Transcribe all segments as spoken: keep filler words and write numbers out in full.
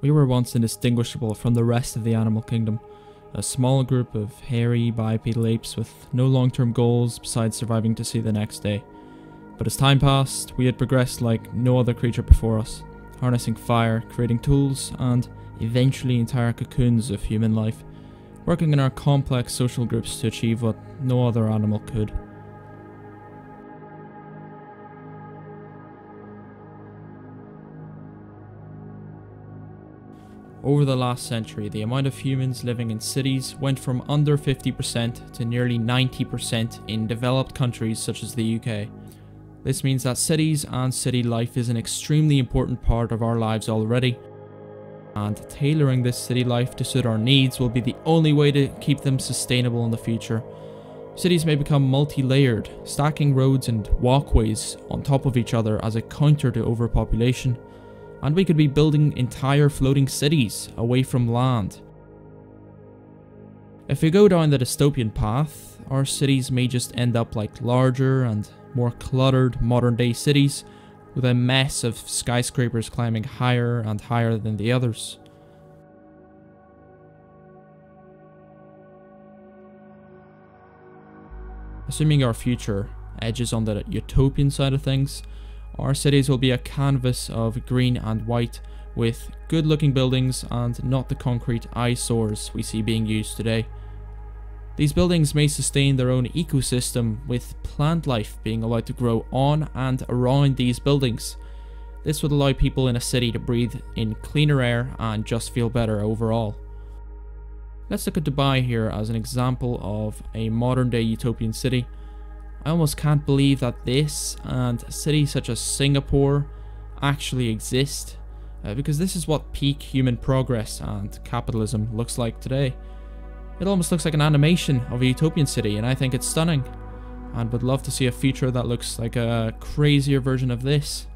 We were once indistinguishable from the rest of the animal kingdom, a small group of hairy bipedal apes with no long-term goals besides surviving to see the next day. But as time passed, we had progressed like no other creature before us, harnessing fire, creating tools, and eventually entire cocoons of human life, working in our complex social groups to achieve what no other animal could. Over the last century, the amount of humans living in cities went from under fifty percent to nearly ninety percent in developed countries such as the U K. This means that cities and city life is an extremely important part of our lives already, and tailoring this city life to suit our needs will be the only way to keep them sustainable in the future. Cities may become multi-layered, stacking roads and walkways on top of each other as a counter to overpopulation. And we could be building entire floating cities away from land. If we go down the dystopian path, our cities may just end up like larger and more cluttered modern day cities, with a mess of skyscrapers climbing higher and higher than the others. Assuming our future edges on the utopian side of things, our cities will be a canvas of green and white, with good-looking buildings and not the concrete eyesores we see being used today. These buildings may sustain their own ecosystem, with plant life being allowed to grow on and around these buildings. This would allow people in a city to breathe in cleaner air and just feel better overall. Let's look at Dubai here as an example of a modern-day utopian city. I almost can't believe that this and cities such as Singapore actually exist, uh, because this is what peak human progress and capitalism looks like today. It almost looks like an animation of a utopian city, and I think it's stunning, and would love to see a future that looks like a crazier version of this.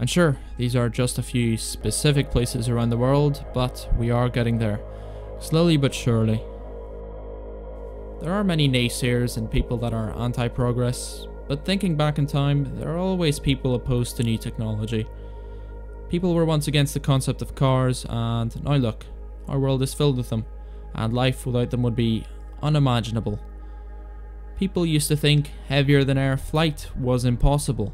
And sure, these are just a few specific places around the world, but we are getting there, slowly but surely. There are many naysayers and people that are anti-progress, but thinking back in time, there are always people opposed to new technology. People were once against the concept of cars, and now look, our world is filled with them, and life without them would be unimaginable. People used to think heavier than air flight was impossible,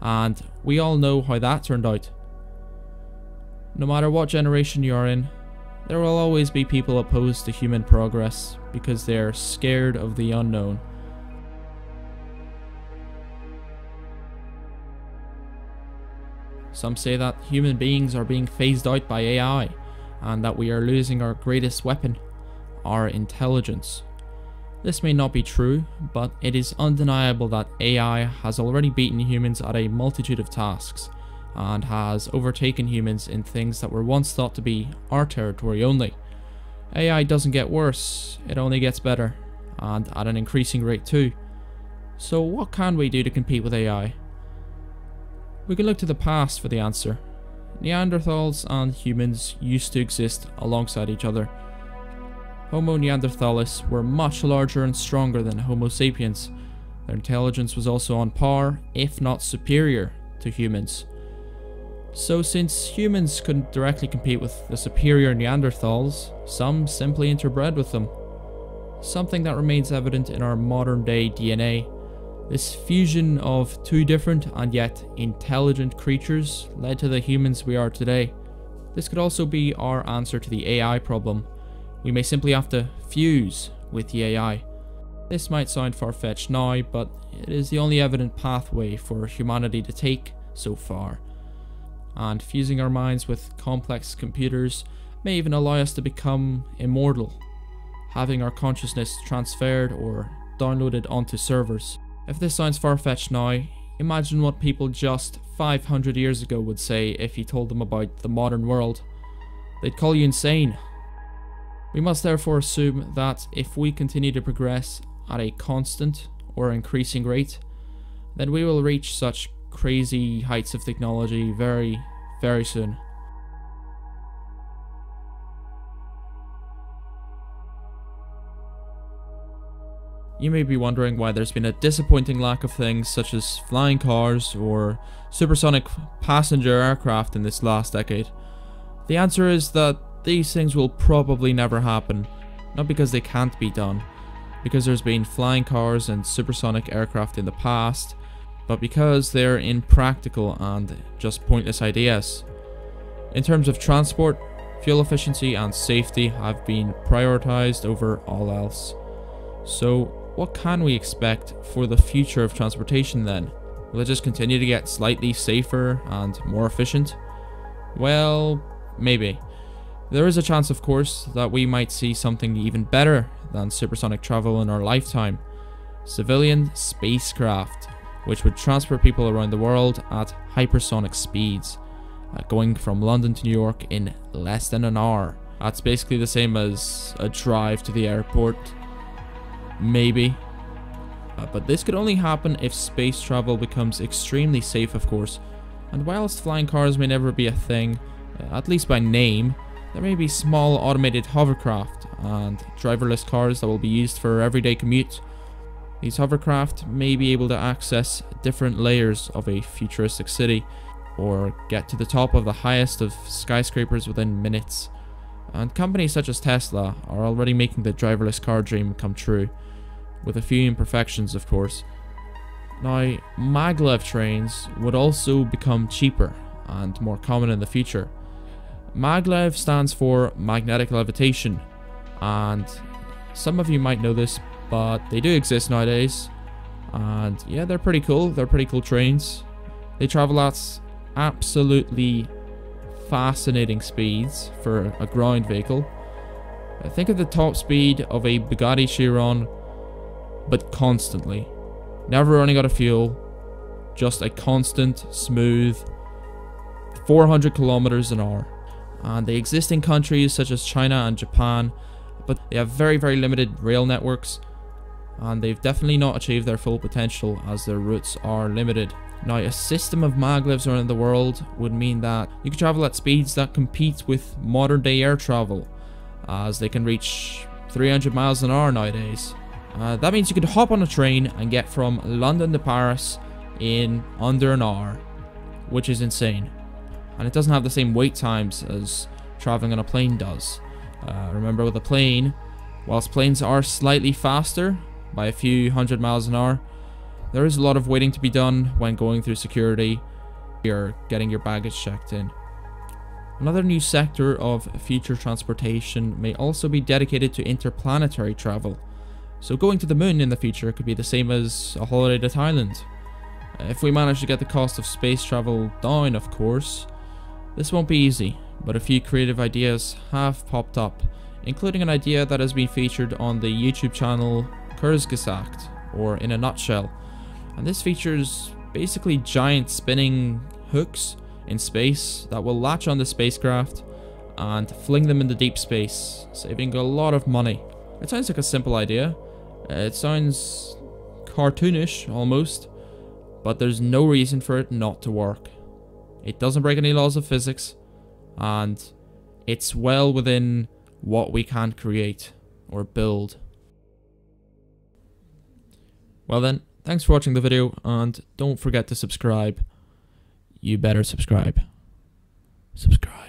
and we all know how that turned out. No matter what generation you are in, there will always be people opposed to human progress because they are scared of the unknown. Some say that human beings are being phased out by A I, and that we are losing our greatest weapon, our intelligence. This may not be true, but it is undeniable that A I has already beaten humans at a multitude of tasks, and has overtaken humans in things that were once thought to be our territory only. A I doesn't get worse, it only gets better, and at an increasing rate too. So what can we do to compete with A I? We can look to the past for the answer. Neanderthals and humans used to exist alongside each other. Homo neanderthalensis were much larger and stronger than Homo sapiens. Their intelligence was also on par, if not superior, to humans. So since humans couldn't directly compete with the superior Neanderthals, some simply interbred with them. Something that remains evident in our modern day D N A. This fusion of two different and yet intelligent creatures led to the humans we are today. This could also be our answer to the A I problem. We may simply have to fuse with the A I. This might sound far-fetched now, but it is the only evident pathway for humanity to take so far. And fusing our minds with complex computers may even allow us to become immortal, having our consciousness transferred or downloaded onto servers. If this sounds far-fetched now, imagine what people just five hundred years ago would say if you told them about the modern world. They'd call you insane. We must therefore assume that if we continue to progress at a constant or increasing rate, then we will reach such crazy heights of technology very, very soon. You may be wondering why there's been a disappointing lack of things such as flying cars or supersonic passenger aircraft in this last decade. The answer is that these things will probably never happen. Not because they can't be done, because there's been flying cars and supersonic aircraft in the past, but because they're impractical and just pointless ideas. In terms of transport, fuel efficiency and safety have been prioritized over all else. So what can we expect for the future of transportation then? Will it just continue to get slightly safer and more efficient? Well, maybe. There is a chance, of course, that we might see something even better than supersonic travel in our lifetime. Civilian spacecraft, which would transport people around the world at hypersonic speeds, uh, going from London to New York in less than an hour. That's basically the same as a drive to the airport, maybe. Uh, but this could only happen if space travel becomes extremely safe, of course. And whilst flying cars may never be a thing, uh, at least by name, there may be small automated hovercraft and driverless cars that will be used for everyday commute. These hovercraft may be able to access different layers of a futuristic city, or get to the top of the highest of skyscrapers within minutes. And companies such as Tesla are already making the driverless car dream come true, with a few imperfections, of course. Now, maglev trains would also become cheaper and more common in the future. Maglev stands for magnetic levitation, and some of you might know this, but they do exist nowadays, and yeah, they're pretty cool. They're pretty cool trains. They travel at absolutely fascinating speeds for a ground vehicle. Think of the top speed of a Bugatti Chiron, but constantly, never running out of fuel, just a constant, smooth four hundred kilometers an hour. And they exist in countries such as China and Japan, but they have very, very limited rail networks, and they've definitely not achieved their full potential as their routes are limited. Now, a system of maglevs around the world would mean that you can travel at speeds that compete with modern day air travel, as they can reach three hundred miles an hour nowadays. Uh, that means you could hop on a train and get from London to Paris in under an hour, which is insane. And it doesn't have the same wait times as traveling on a plane does. Uh, remember, with a plane, whilst planes are slightly faster by a few hundred miles an hour, there is a lot of waiting to be done when going through security or getting your baggage checked in. Another new sector of future transportation may also be dedicated to interplanetary travel. So going to the moon in the future could be the same as a holiday to Thailand. If we manage to get the cost of space travel down, of course. This won't be easy, but a few creative ideas have popped up, including an idea that has been featured on the YouTube channel Kurzgesagt, or In a Nutshell. And this features basically giant spinning hooks in space that will latch on the spacecraft and fling them into deep space, saving a lot of money. It sounds like a simple idea. It sounds cartoonish almost, but there's no reason for it not to work. It doesn't break any laws of physics, and it's well within what we can create or build. Well then, thanks for watching the video, and don't forget to subscribe. You better subscribe. Subscribe.